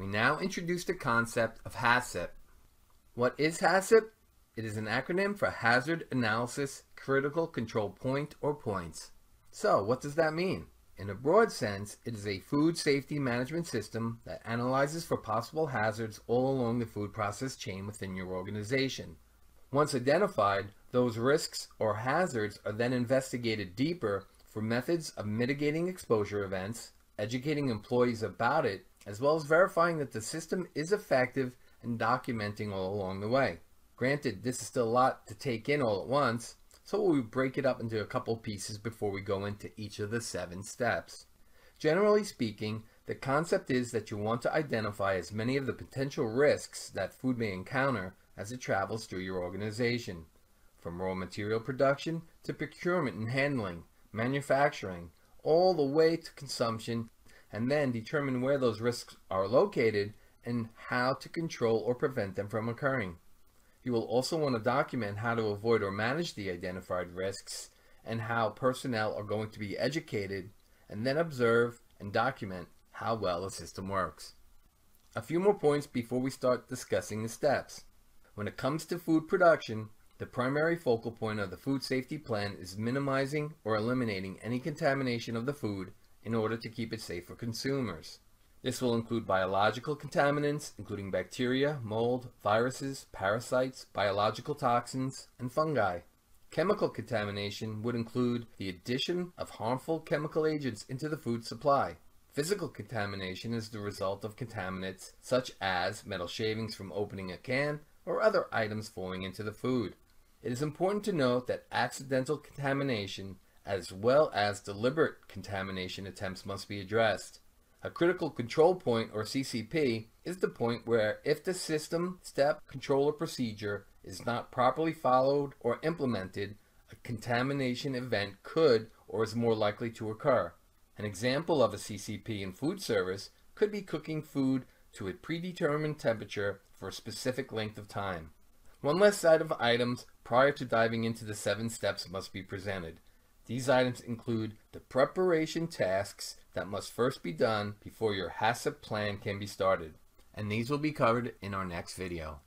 We now introduce the concept of HACCP. What is HACCP? It is an acronym for Hazard Analysis Critical Control Point or points. So what does that mean? In a broad sense, it is a food safety management system that analyzes for possible hazards all along the food process chain within your organization. Once identified, those risks or hazards are then investigated deeper for methods of mitigating exposure events, educating employees about it, as well as verifying that the system is effective and documenting all along the way. Granted, this is still a lot to take in all at once, so we'll break it up into a couple pieces before we go into each of the 7 steps. Generally speaking, the concept is that you want to identify as many of the potential risks that food may encounter as it travels through your organization, from raw material production to procurement and handling, manufacturing, all the way to consumption, and then determine where those risks are located and how to control or prevent them from occurring. You will also want to document how to avoid or manage the identified risks and how personnel are going to be educated, and then observe and document how well the system works. A few more points before we start discussing the steps. When it comes to food production, the primary focal point of the food safety plan is minimizing or eliminating any contamination of the food in order to keep it safe for consumers. This will include biological contaminants, including bacteria, mold, viruses, parasites, biological toxins, and fungi. Chemical contamination would include the addition of harmful chemical agents into the food supply. Physical contamination is the result of contaminants such as metal shavings from opening a can or other items falling into the food. It is important to note that accidental contamination as well as deliberate contamination attempts must be addressed. A critical control point, or CCP, is the point where if the system, step, control, or procedure is not properly followed or implemented, a contamination event could or is more likely to occur. An example of a CCP in food service could be cooking food to a predetermined temperature for a specific length of time. One last set of items prior to diving into the 7 steps must be presented. These items include the preparation tasks that must first be done before your HACCP plan can be started, and these will be covered in our next video.